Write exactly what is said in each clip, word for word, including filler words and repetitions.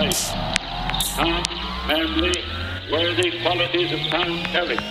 place. Calm, manly, worthy qualities of sound character.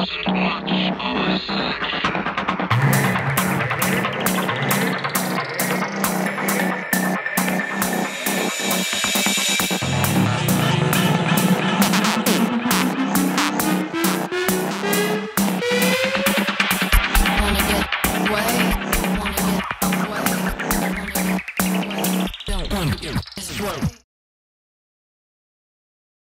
This is right.